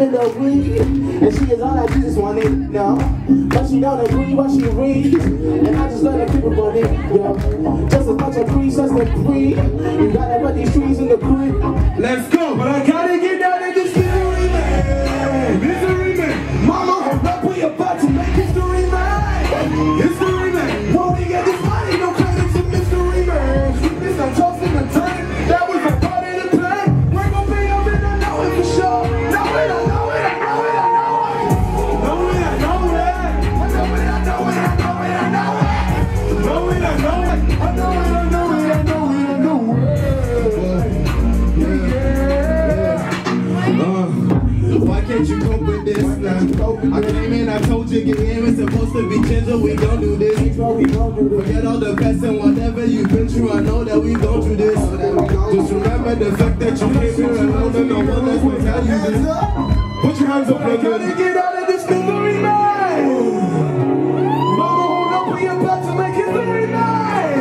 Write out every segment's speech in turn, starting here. even the breeze. And she is all that Jesus wanted, no. But she don't agree what she reads. And I just let her keep it running, yo. Just a bunch of priests, that's the creed. You gotta put these trees in the creek. Let's go, but I gotta get down in this misery, man. Misery, man. Mama, hold up, we about to make history, man. History, man. When we get this money, no credit to mystery, man. Sweep this, I'm tossing the time. That was a part of the plan. We're gonna pay up and I know it for sure. Know it, I know. You cope with this now. I came in, I told you your game is supposed to be gentle. We don't do this. Forget all the past and whatever you've been through. I know that we don't do this. Just remember the fact that you came here alone and no one else will tell you this. Put your hands up, nigga. Gotta get out of this misery, man. Mama, hold up, we about to make history, man.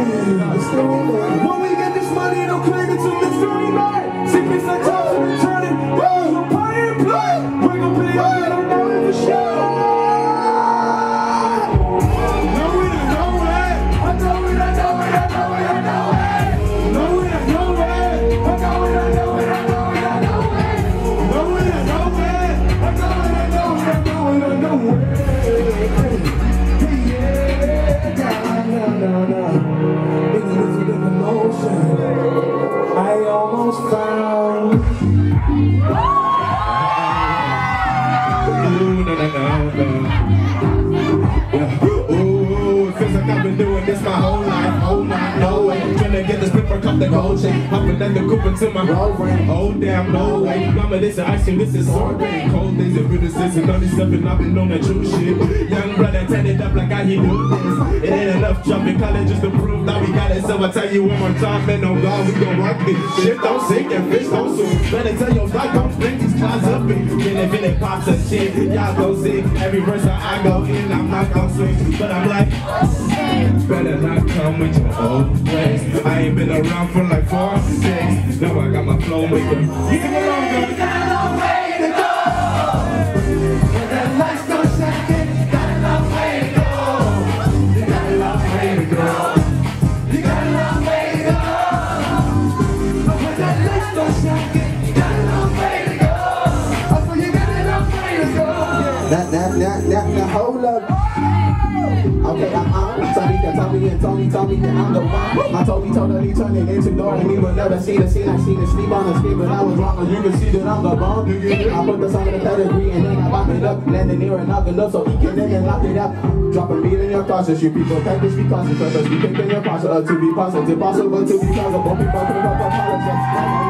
When we get this money, don't claim it's a mystery, man. See, peace and toast, turning, whoa. The gold chain, hopping down the coupe until my road ring. Oh damn, no way, mama, this is action, this is sorbet. Cold days and criticism and all this stuff, and I've been on that true shit. Young brother, turn it up like I he do this. It ain't enough dropping college just to prove that we got it. So I tell you one more time, man, oh God, we gon' rock this. Shit don't sink and fish don't swim. Better tell your dog, don't drink these clouds up in. And if it pops up shit, y'all gon' see. Every verse I go in, I'm not gon' swing. But I'm like, better not come with your old ways. I ain't been around for like 4 or 6. Now I got my flow with you. You got a long way to go. When the lights don't shine, you got a long way to go. You got a long way to go. You got a long way to go. But when the lights don't shine, you got a long way to go. Oh, so you got a long way to go. Now, hold up. Okay, I'm sorry that Tommy and Tony told me that I'm the one. My Toby told her he turned it into door and he would never see the scene. I seen it sleep on the screen, but I was wrong. And you can see that I'm the bomb. I put the song in the pedigree and then I pop it up. Landing here and knock it up so he can then lock it up. Drop a beat in your cautious, you people can't just be cautious. Because we picking your posture up to be positive. Possible to be plausible, people put up apologies.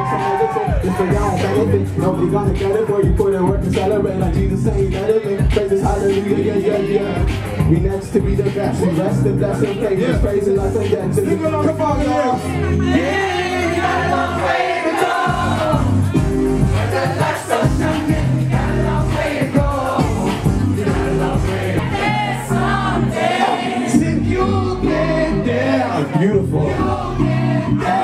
It's the young benefit. Nobody gonna get it for you. Put in work to celebrate like Jesus saying that it means. Praises, hallelujah, yeah. We next to be the best. We rest the blessing, praise yeah. Praises, I say that to you. Come on, yeah. Yeah, you got a long way to go. When the lights don't shine, you got a long way to go. You got a long way to go. Someday, see you get there. Beautiful. You get there.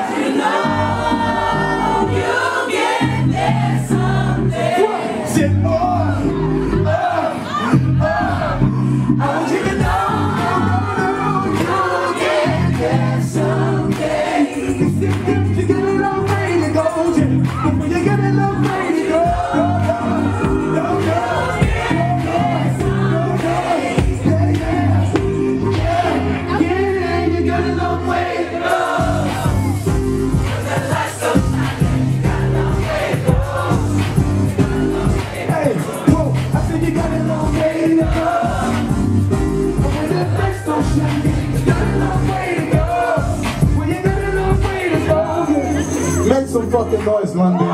Fucking noise, London.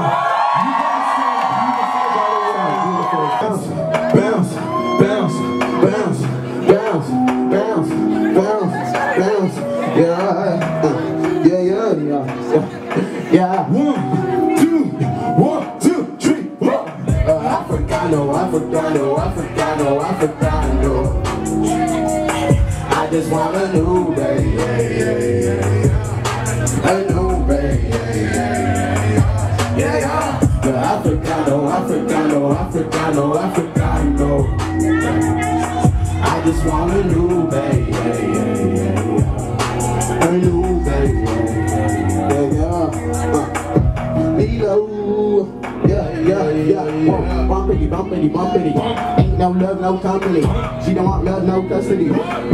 Bounce, bounce, bounce, bounce, bounce, bounce, bounce. Yeah, yeah, yeah, yeah, yeah. 1, 2, 1, 2, 3, 4. Africano, Africano, Africano, Africano. I just want a new baby. A new baby. Yeah, yeah. The Africano, Africano, Africano, Africano. I just want a new baby, a new baby, yeah. Milo, yeah, yeah, yeah. Bumpity, bumpity, bumpity. No love, no company. She don't want love, no custody.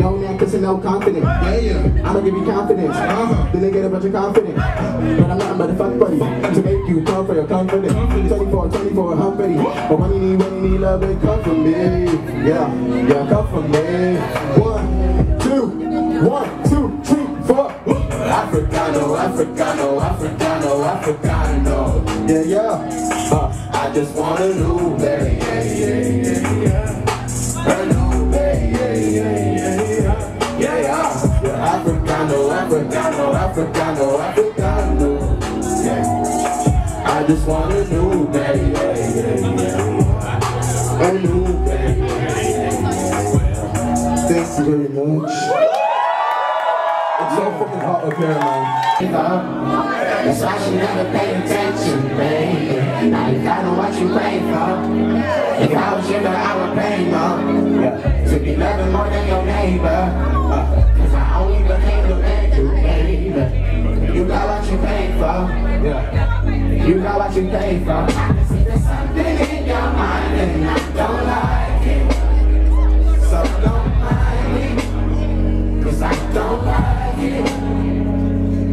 No necklace and no confidence. Yeah, I'ma give you confidence. Then they get a bunch of confidence. But I'm not a motherfucking buddy to make you come for your confidence. 24, Humphrey. But when you need love, then come for me. Yeah, yeah, come for me. 1, 2, 1, 2, 3, 4. Africano, Africano, Africano, Africano. Yeah, yeah. I just want a new baby. Africano, Africano, Africano, yeah. I just want a new baby, a new baby. Thank you very much. It's so fucking hot up here, man. That's why she never paid attention, baby. Now you gotta know what you pay for. If I was younger, I would pay more. Yeah. To be loving more than your neighbor. Cause I only became the man. You got what you pay for. Yeah. You got what you pay for. I can see there's something in your mind and I don't like it. So don't mind me, cause I don't like it.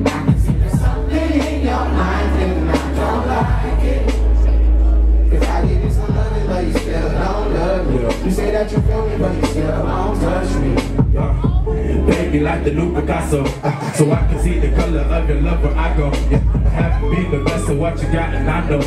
I can see there's something in your mind and I don't like it. Cause I give you some loving but you still don't love me. You say that you feel me but you still don't touch me. Yeah. Baby, like the new Picasso, so I can see the color of your love where I go. I have to be the best of what you got, and I know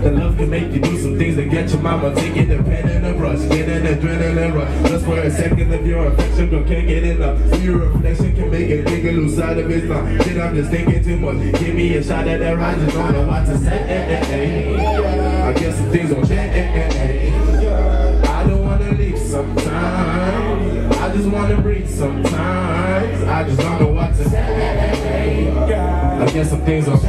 the love can make you do some things that get your mama taking the pen and the brush, getting the adrenaline rush. Just for a second of your affection, girl, can't get enough. See your reflection can make a nigga lose sight of his mind. Shit, I'm just thinking too much. Give me a shot at that ride, just don't know what to say. I guess some things don't change. I don't wanna leave sometimes. I just wanna breathe sometimes. I just don't know what to say. I guess some things are.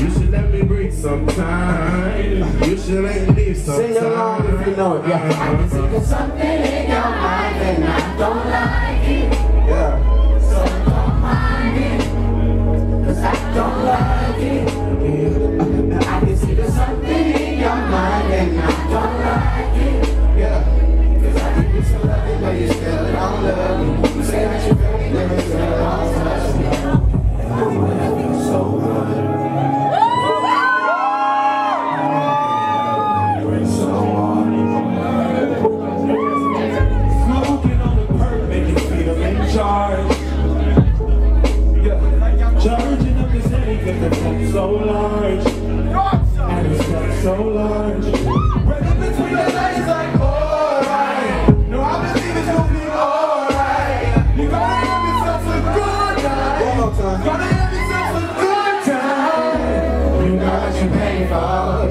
You should let me breathe sometimes. You should let me leave sometimes. Sing along if you know it. I can see there's something in your mind and I don't like it. So don't mind it, cause I don't like it. I can see there's something in your mind and I don't like it. But you still don't love me. You say that you feel me, but you still don't touch me. I feel so good. So on. Smoking on the perk, making freedom in charge. Charging up this headache with the cup so large. And it's cup so large. Right up between the legs like gonna have yourself a good time. You got what you pay for,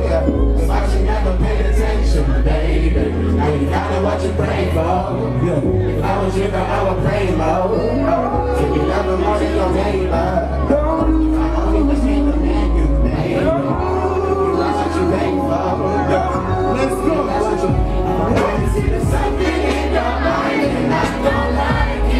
yeah. It's like you never paid attention, baby. Now you gotta what you pray for. If I was you, I would pray more. So you never more than your neighbor. I only was able to make you, baby. You got what you pay for. Let's go. That's what you pay for. I can see there's something in your mind and I don't like it.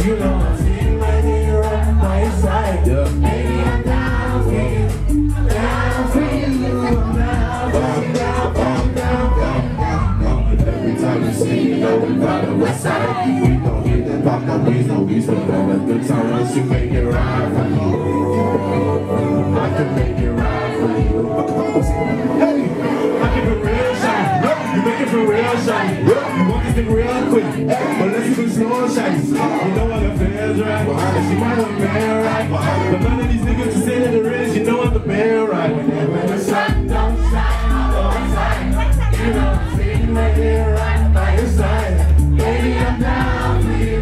You know I'm sitting right here on my side. you know we by the west side. We don't hit the block, no reason, we still have a good time unless you make it right for you. I can make it right for you. Hey, I give it real shine. Look, you make it for real shine. Look, you want this thing real quick, but let's do slow shots. You know what the feels right, she might want to bear right. But none of these niggas who say that they're rich, you know what the bear right. When the sun don't shine, I'm on side. You know, see me right here, right by your side. Baby, I'm down for you,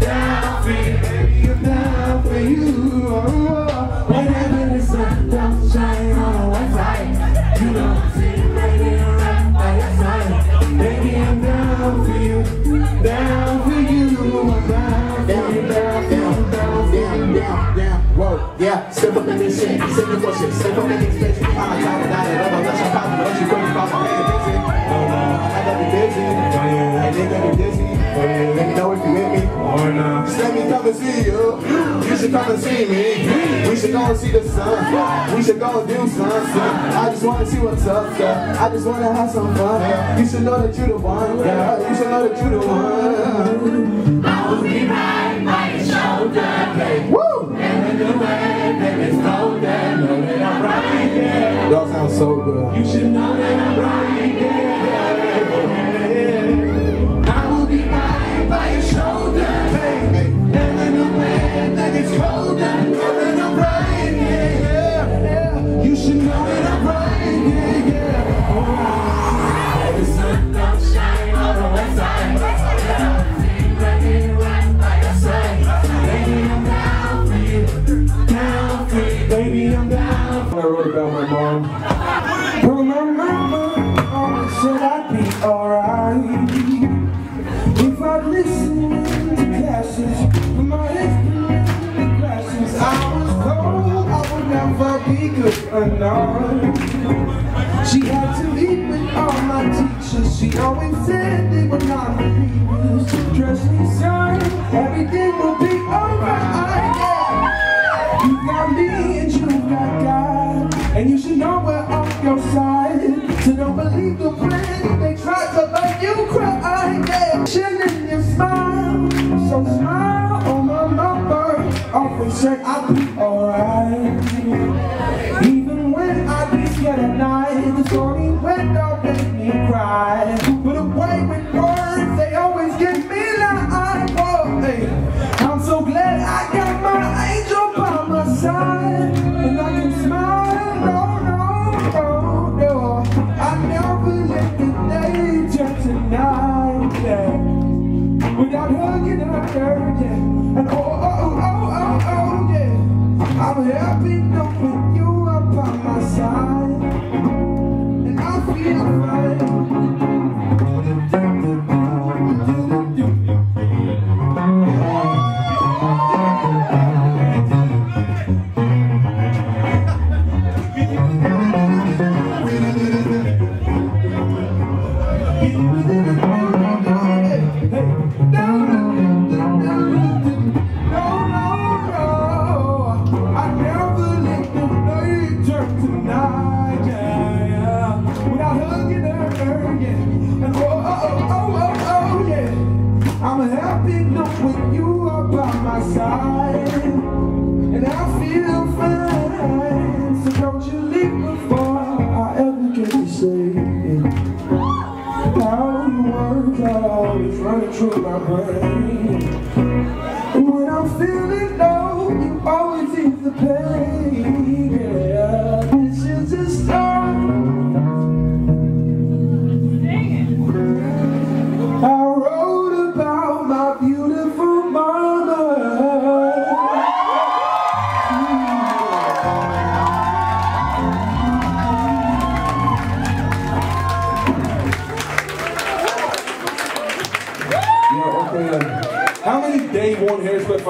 down for you. Baby, I'm down for you. Oh, whenever the sun don't shine, I'm on side. You know, see me right here, right by your side. Baby, I'm down for you, down for you. Yeah, step up in this shit, step up in this shit, step up in this bitch. I'm tired of dying, I'm about to shut up, but you worry about my head, busy. I gotta be busy, and they gotta be dizzy. Let me know if you with me or not. Just let me come and see you. You should come and see me. We should go and see the sun. We should go and do something. I just wanna see what's up, yeah. I just wanna have some fun. You should know that you the one, yeah. You should know that you the one. I will be right by your shoulder, baby. Y'all sound so good. You should know that I'm right there. I will be right by your shoulder, baby. And then the wind that gets colder, and then I'm right there. You should know that I'm right there. The sun don't shine on the west side. Baby, I'm down. I wrote about my mom. Remember, should I be alright if I listen to classes? My explaining classes. I was told I would never be good enough. She had to leave with all my teachers. She always said they were not believers. Trust me, son, everything will be alright. You got me and you got God, and you should know we're off your side. So don't believe the plan they try to make you cry. Yeah. Chilling your smile, so smile on my number. Often said I'll be alright, even when I be scared at night. The stormy window made me cry, but away with words they always give me life. Oh, hey. I'm so glad I got my angel. And I can smile, no, no, no, no. I never let the day just tonight, yeah. Without hugging her, yeah. And oh, oh, oh, oh, oh, yeah. I'm happy knowing with you up by my side, and I feel fine.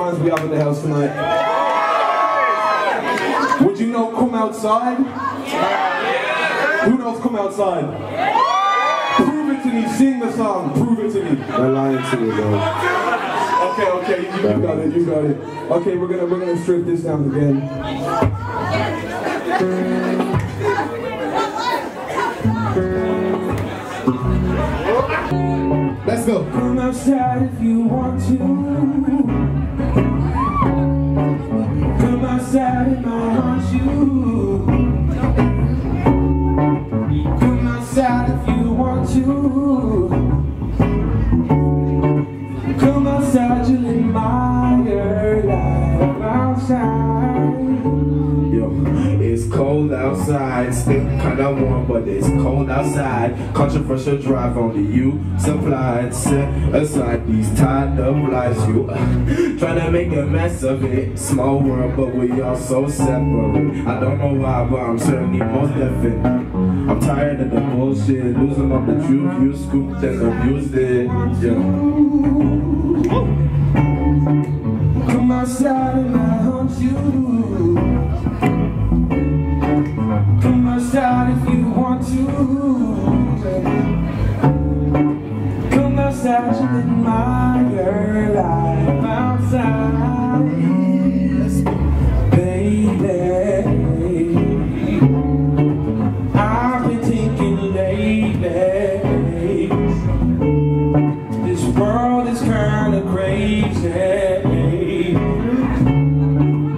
We have in the house tonight. Would you know come outside? Yeah. Who knows come outside? Yeah. Prove it to me. Sing the song. Prove it to me. They're lying to you, though. Okay, okay, you got it. You got it. Okay, we're gonna strip this down again. Let's go. Come outside if you want to. Come outside and I'll haunt you. Come outside if you want to. Come outside, you'll admire life outside. Yo, it's cold outside, still kinda warm, but it's cold outside. Controversial drive only you supplied. Set aside these tied up lives. You tryna make a mess of it. Small world, but we all so separate. I don't know why, but I'm certainly most definite. I'm tired of the bullshit, losing up the truth. You scooped and abused it. Yeah. Come outside and I haunt you. Come outside if you want to. Come outside and admire life outside, baby. I've been thinking lately, this world is kinda crazy,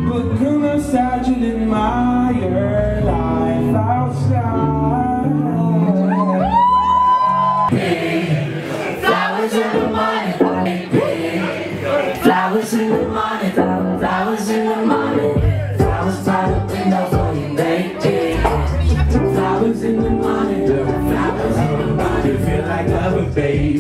but come outside and admire. Flowers in the morning, pink flowers in the morning, flowers in the morning, flowers by the window for you, baby. Flowers in the morning, flowers in the morning, feel like loving, baby.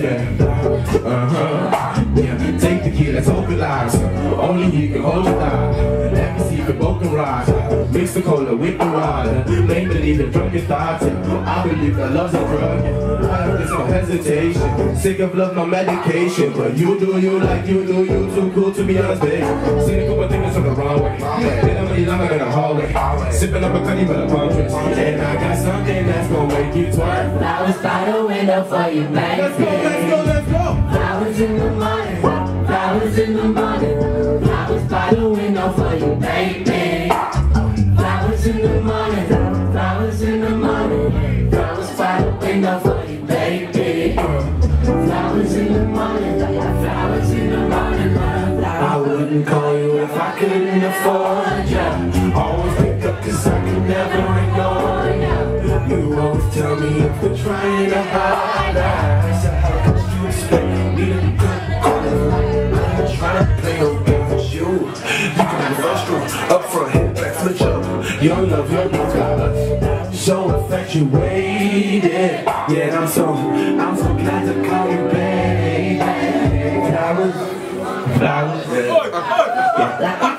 Yeah, take the key, let's open lives. Only you can hold it down. Let me see you can both can ride. Mix the cola with the water. Make believe in drunken thoughts. I believe that love's a drug. There's no hesitation. Sick of love, no medication. But you do you like you do you. Too cool to be honest, babe. Cynical, but thinking from the wrong way. Been a million longer than a hallway. Sipping up a cutty with a palm twist. And I got something that's gonna make you twerk. Flowers by the window for you, baby. Let's go, let's go, let's go. Flowers in the morning, flowers in the morning, flowers by the window for you, baby. Flowers in the morning, flowers in the morning, flowers by the window for you, baby. Flowers in the morning, flowers in the morning, flowers. I wouldn't call you if I couldn't afford ya. Always pick up 'cause I can never ignore ya. You always tell me if we're trying to hide us. Up front, hip back, switch up. Your love, your love got us so infatuated. Yeah, I'm so glad to call you baby. Flowers, flowers, yeah.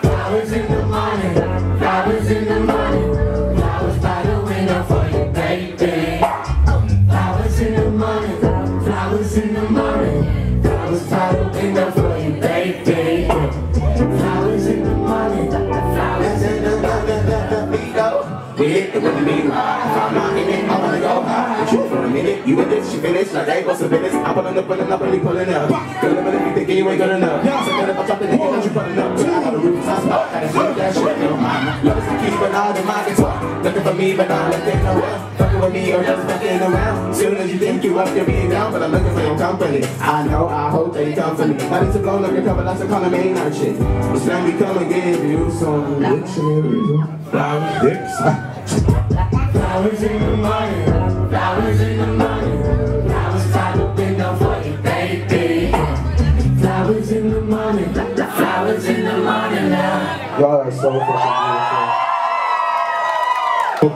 Flowers in the morning, flowers in the morning, flowers by the window for you, baby. Flowers in the morning, flowers in the morning, flowers by the window for you, baby. Flowers in the morning. It wouldn't be right if I'm not in it. I wanna go high. But you for a minute, you with this, you finish like I was a business. I'm pulling up, really pulling up. Girl, I'm gonna be thinking you ain't good enough. So good if I drop the nigga, don't you pulling up. I got a roof, I spot, I just do that shit. Love is the key, but all the markets talk. Looking for me, but not looking around. Fucking with me or just fucking around. Soon as you think you up, you're being down, but I'm looking for your company. I know, I hope that you come for me. Not into blown up your cover, that's a column ain't our shit. It's time we come and give you some dictionaries, flowers, dicks. Flowers in the morning, flowers in the morning, flowers by the window for you, baby. Flowers in the morning, flowers in the morning now. Y'all are so fucking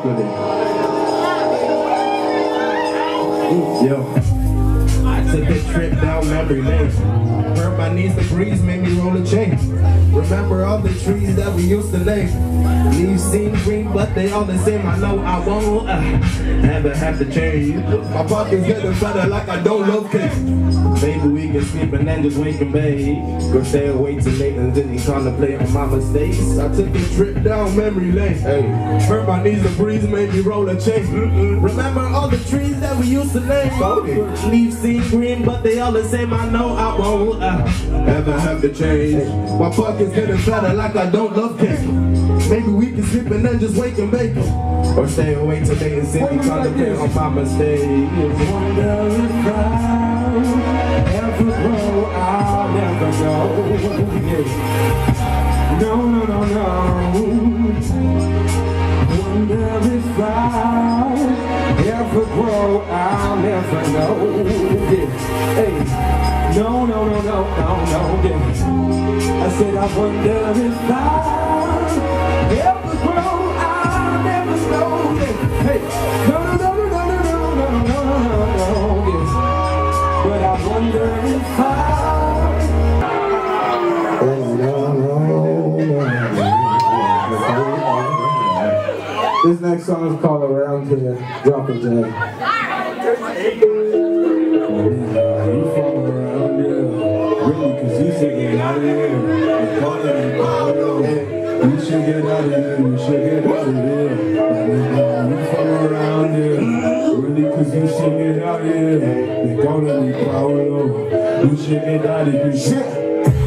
beautiful. Yo, I took a trip down memory lane. Hurt my knees, the breeze made me roll a chain. Remember all the trees that we used to lay. Leaves seem green, but they all the same. I know I won't never have to change. My pockets getting fatter like I don't love cake. Maybe we can sleep and then just wake and bathe. Go stay awake till late and didn't contemplate on my mistakes. I took a trip down memory lane. Hey. Hurt my knees, the breeze made me roll a chain. Remember all the trees that we used to lay. Leaves seem green, but they all the same. I know I won't ever have to change. My pockets getting fatter like I don't love cake. Maybe we can sleep and then just wake and bake them. Or stay awake till they and see me contemplate on my mistake. Just wonder if I'll ever grow, I'll never know. Yeah. No, no, no, no. Wonder if I'll ever grow, I'll never know. Yeah. Hey. No, no, no, no, no, no. Yeah. I said I wonder if I'll ever grow. Hey, no, no, no, no, no, no, no, no, no, no, yes. But I wonder if I... Oh, no, no, no, no. This next song is called Around Here, Drop It Jam. You fall around here, really, cause you should get out of here. You should get out of here, you should get out of here. Cause you should get out of here. They gonna be powerful. You should get out of here. Shit,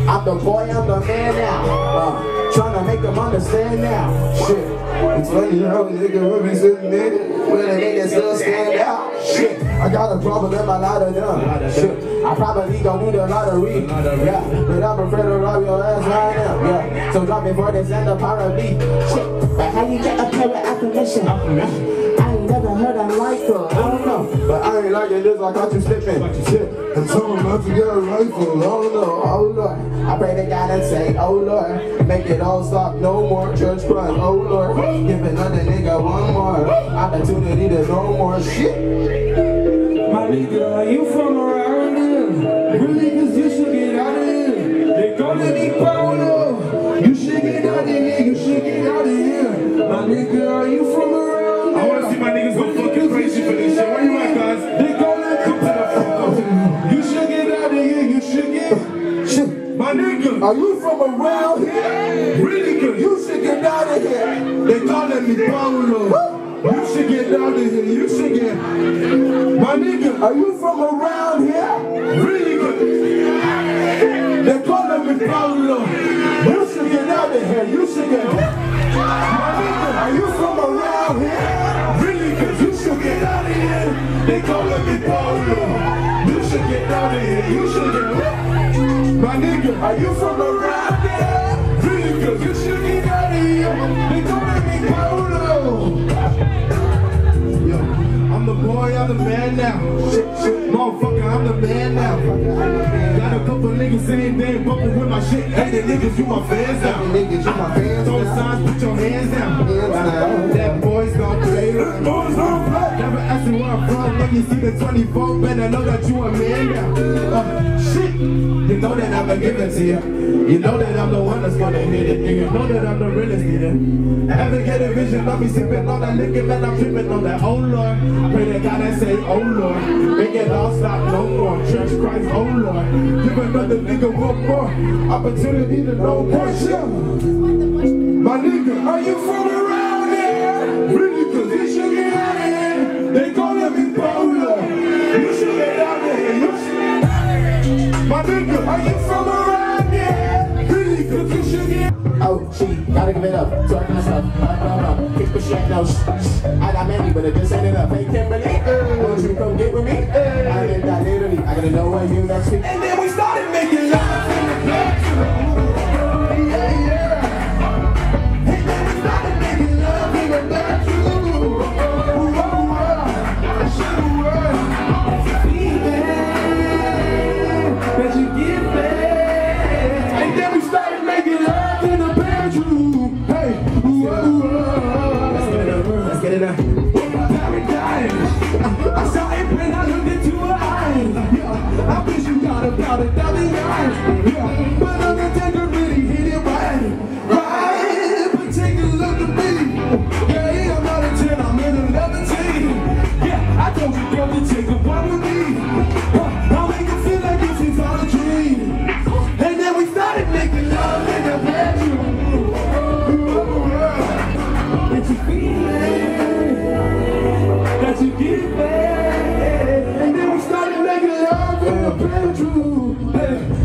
I'm the boy, I'm the man now. Tryna make them understand now. Shit, it's funny how a nigga would be sitting in when a nigga still stand out. Shit, I got a problem in my lot of them. Shit, I probably don't need a lottery. Yeah, but I'm afraid to rob your ass right now. Yeah, so drop it for this and the power of me. Shit, but how you get a pair of affirmation? But I ain't like it is, I got you slipping. And so I'm about to get a rifle. Oh no, oh Lord, I pray to God and say, oh Lord, make it all stop, no more church crime. Oh Lord, give another nigga one more opportunity to no more shit. My nigga, are you from around here? Really, cause you should get out of here. They're gonna be power. You should get out of here, you should get out of here. My nigga, are you from around here? I wanna see my niggas go fucking crazy for this shit. Are you from around here? Really good. You should get out of here. They calling me Paulo. You should get out of here. You should get. My nigga, are you from around here? Really good. They calling me Paulo. You should get out of here. You should get. My nigga, are you from around here? Really good. You should get out of here. They calling me Paulo. You should get out of here. You should get. My nigga, are you from around here? Really good, you should get out of here. They calling me Polo. Yo, I'm the boy, I'm the man now. Motherfucker, I'm the man now. Got a couple niggas saying they ain't bumping with my shit. Hey, the niggas, you my fans now. Throw signs, put your hands down. That boy's gon' play. Never asking where I'm from. When you see the 24, better know that you a man now. Shit. You know that I'ma give it to you. You know that I'm the one that's gonna hit it. And you know that I'm the realest leader. I haven't get a vision of me sipping on that liquor, man. I'm tripping on that. Oh Lord, pray to God I say, oh Lord, make it all stop, no more church Christ. Oh Lord, give another nigga one more opportunity to know more shit. My nigga, are you from around here? Really, cause you should get out of here. They calling me Paula. You should get out of here. You should. My nigga, are you from around here? Really good, you should get. Oh, she gotta give it up. Talk to myself, keep pushing that nose. I got many, but it just ain't enough. Hey, Kimberly, won't you come get with me? I did that literally. I gotta know where you next week. And then we started making love in the club.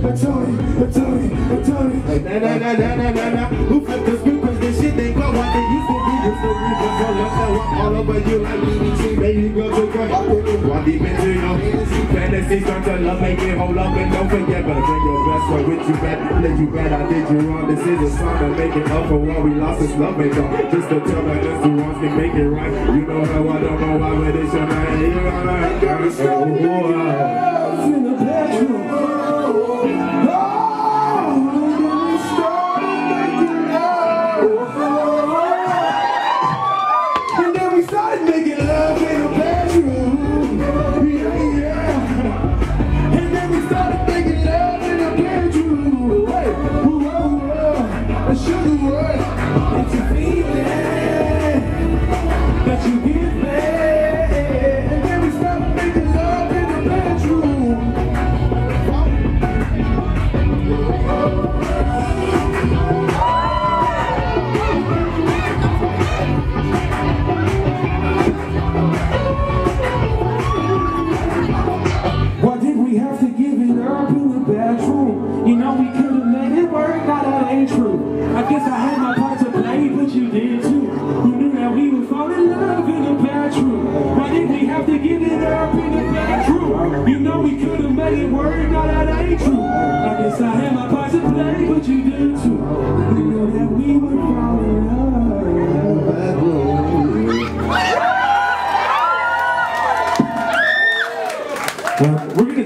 That's all. Things aren't done, love make it, hold up and don't forget. Better bring your best, so with you bet, let you bet I did you wrong. This is a song that make it up for what we lost, this love make up. Just to tell the us who wants to make it right. You know how I don't know why, but it's your man. You're on a girl, so boy in the bedroom.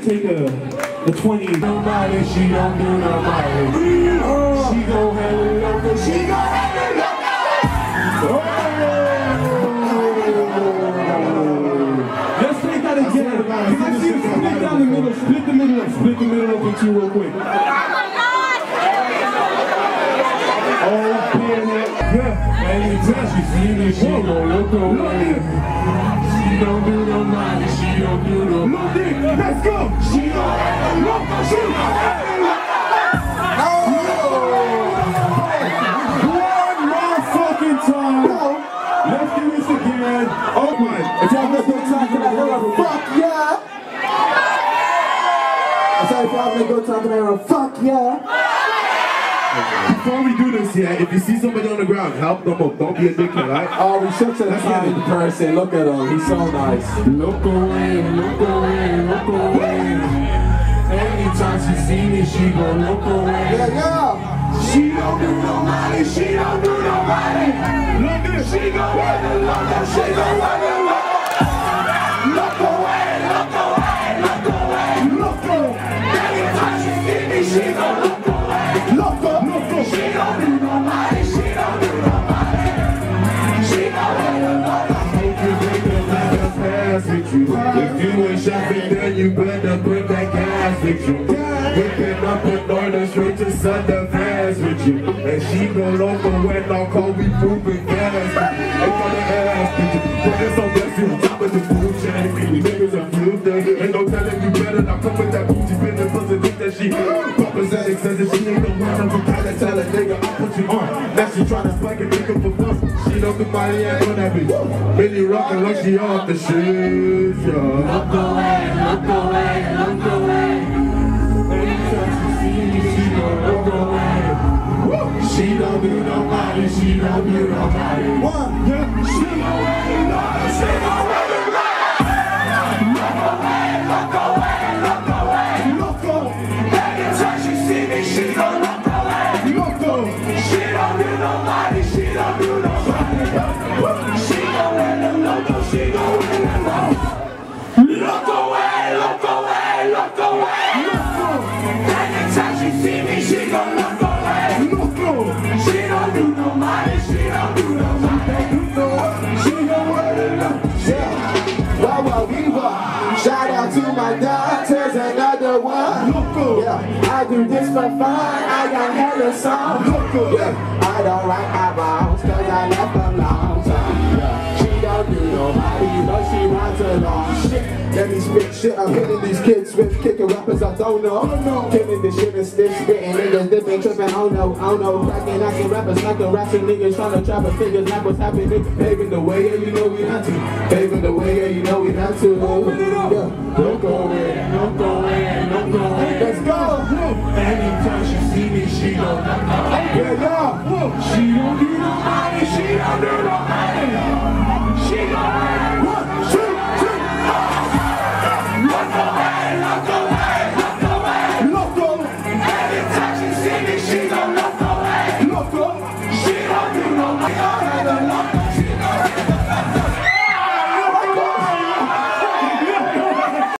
Take a 20. Nobody, she don't do nobody. She gon' have it up and she gon' have it up. Oh. Let's take that again. Cause I see you split down the middle, split the middle up into real quick. Oh my God! Oh, period. Yeah, and you see this, she gon' look away. She don't do no money, she don't do no money. Let's go! She don't have no money, she don't have no money. Oh! One more fucking time! Oh. Let's do this again. Oh my! If y'all make no time tonight, y'all fuck yeah! I'm sorry, if y'all make no time tonight, y'all fuck yeah! Before we do this, yeah, if you see somebody on the ground, help them up. Don't be a dickhead, right? Oh, we shook to the side of the person. Look at him. He's so nice. Look away, look away, look away. Anytime she see me, she gon' look away. Yeah, yeah. She don't do no money. She don't do no money. Look at her. She gon' work the love. She gon' work the love. Look away, look away, look away. Look away. Anytime she see me, she gon' look away. She don't do nobody, she don't do nobody. She don't do nobody. I hope you break the ladder fast with you. If you ain't shopping, then you better put that gas with you. Whipping up and order straight to Southern Pass with you. And she go local when I call me pooping gas. Ain't got the ass with you. Put this on bless you, top of the food chain. You niggas are flipped there. Ain't no telling you better. Now come with that booty, been the pussy, think that she. She ain't the one I'm gonna tell a nigga I put you on. Now she tryna spike a nigga for bust. She don't do my ass on that bitch. Really rockin' like she off the shoes, yeah. Look away, look away, look away. Anytime she see me, she gon' look away. She don't do nobody, she don't do nobody. One, yeah, she gon' love, she gon' love. Look away, look away, look away. Look away. Anytime she see me, she gon' look away. She don't do nobody, she don't do nobody. She gon' let them know, no, she gon' let them know. Look away, look away, look away. Anytime she see me, she gon' look away. She don't do nobody, she don't do nobody. She gon' let them know. Wawa Viva, shout out to my dog, there's another one. Yeah, I do this for fun, I got hella songs. Yeah, I don't write my wrongs, cause I left them long time. Yeah, she don't do nobody, but she runs along. Shit, let me spit shit, I'm hitting these kids with kicking rappers I don't know. Killing the shit and still spitting, niggas dipping, tripping, oh no, cracking, acting rappers, knocking raps and niggas trying to trap us, niggas like what's happening. Paving the way, yeah, you know we not to. Paving the way, yeah, you know we not to. Open it up, yeah. Don't go in, don't go in, don't go in. Let's go! Anytime she see me, she gon' look away. She don't do nobody, she don't do nobody.